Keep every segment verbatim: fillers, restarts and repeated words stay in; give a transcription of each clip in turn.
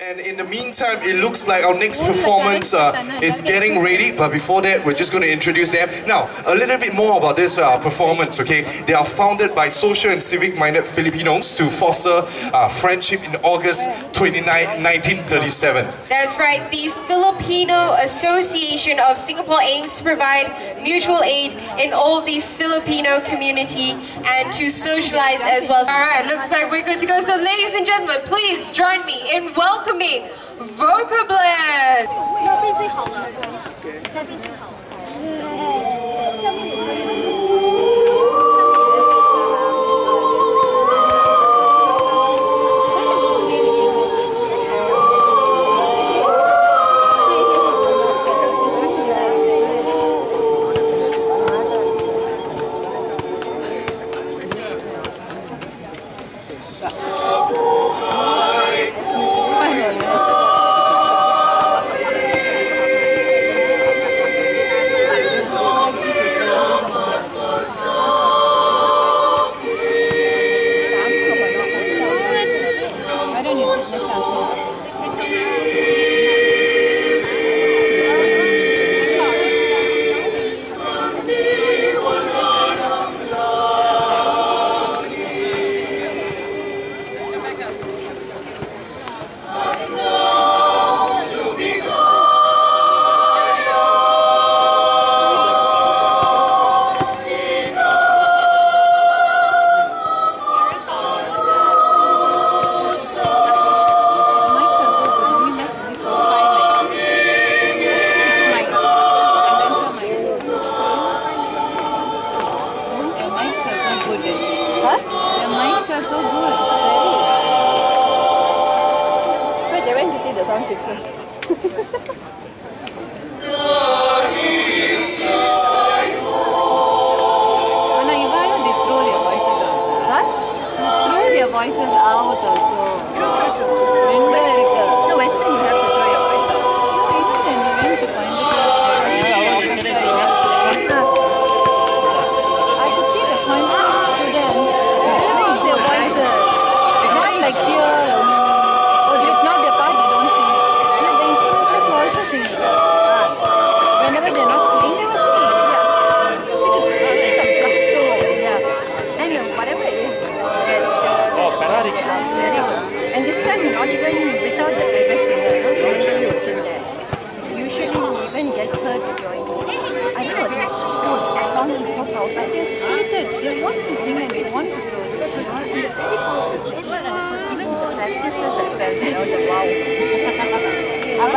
And in the meantime, it looks like our next performance uh, is getting ready. But before that, we're just going to introduce them. Now, a little bit more about this uh, performance, okay? They are founded by social and civic-minded Filipinos to foster uh, friendship in August twenty-ninth, nineteen thirty-seven. That's right. The Filipino Association of Singapore aims to provide mutual aid in all the Filipino community and to socialize as well. All right, looks like we're good to go. So ladies and gentlemen, please join me in welcome welcoming Vocablends.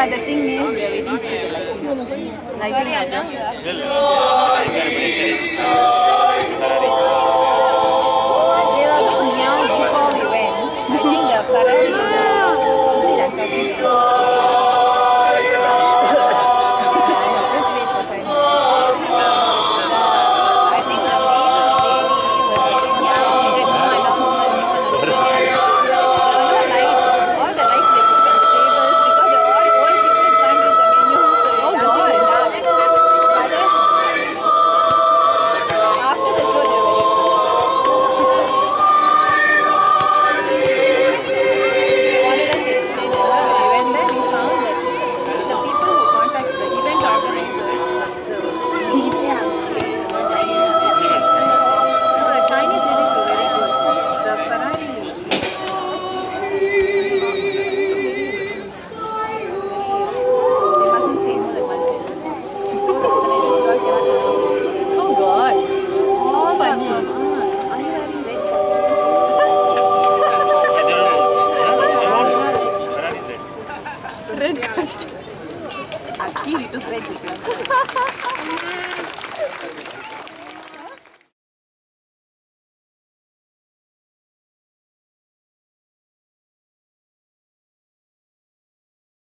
But the thing is, really like, like, like, like, like, like,